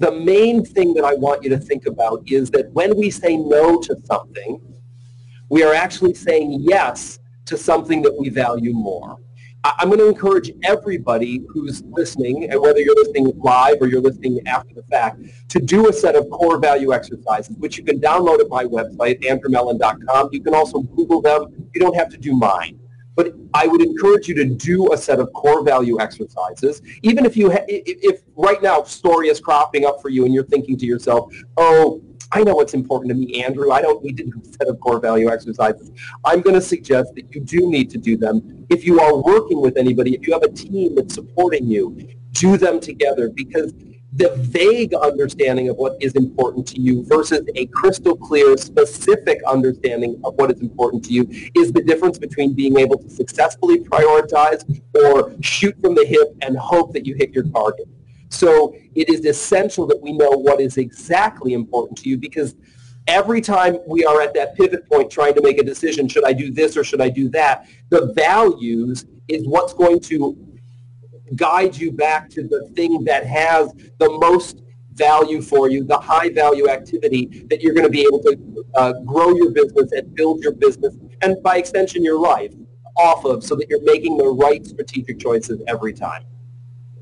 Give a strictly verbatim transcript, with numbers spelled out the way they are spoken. the main thing that I want you to think about is that when we say no to something, we are actually saying yes to something that we value more. I'm going to encourage everybody who's listening, and whether you're listening live or you're listening after the fact, to do a set of core value exercises, which you can download at my website, andrew mellen dot com. You can also Google them. You don't have to do mine. But I would encourage you to do a set of core value exercises, even if you ha if right now story is cropping up for you and you're thinking to yourself, oh, I know what's important to me, Andrew. I don't need to do a set of core value exercises. I'm going to suggest that you do need to do them. If you are working with anybody, if you have a team that's supporting you, do them together, because the vague understanding of what is important to you versus a crystal clear, specific understanding of what is important to you is the difference between being able to successfully prioritize or shoot from the hip and hope that you hit your target. So it is essential that we know what is exactly important to you, because every time we are at that pivot point trying to make a decision, should I do this or should I do that, the values is what's going to guide you back to the thing that has the most value for you, the high value activity that you're going to be able to uh, grow your business and build your business and by extension your life off of, so that you're making the right strategic choices every time.